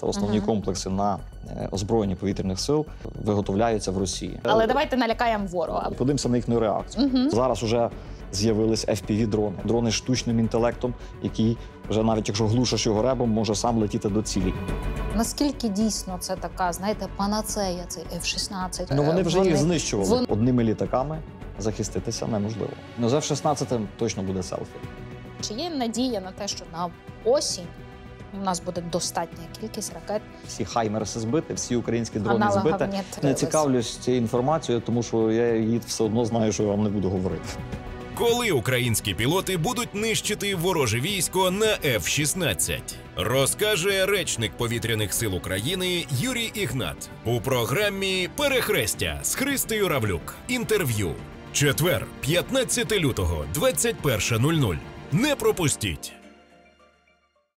та основні комплекси на озброєння повітряних сил виготовляються в Росії. Але давайте налякаємо ворога. Подивимося на їхню реакцію. Зараз вже з'явились FPV-дрони. Дрони з штучним інтелектом, який вже навіть якщо глушиш його ребом, може сам летіти до цілі. Наскільки дійсно це така, знаєте, панацея, цей F-16? Ну вони вже їх знищували. Одними літаками захиститися неможливо. Ну з F-16 точно буде селфі. Чи є надія на те, що на осінь у нас буде достатня кількість ракет? Всі Хаймерси збити, всі українські дрони збити. Не цікавлюсь цією інформацією, тому що я її все одно знаю, що я вам не буду говорити. Коли українські пілоти будуть нищити вороже військо на F-16? Розкаже речник Повітряних сил України Юрій Ігнат у програмі «Перехрестя» з Христиною Равлюк. Інтерв'ю. Четвер, 15 лютого, 21:00. Не пропустіть!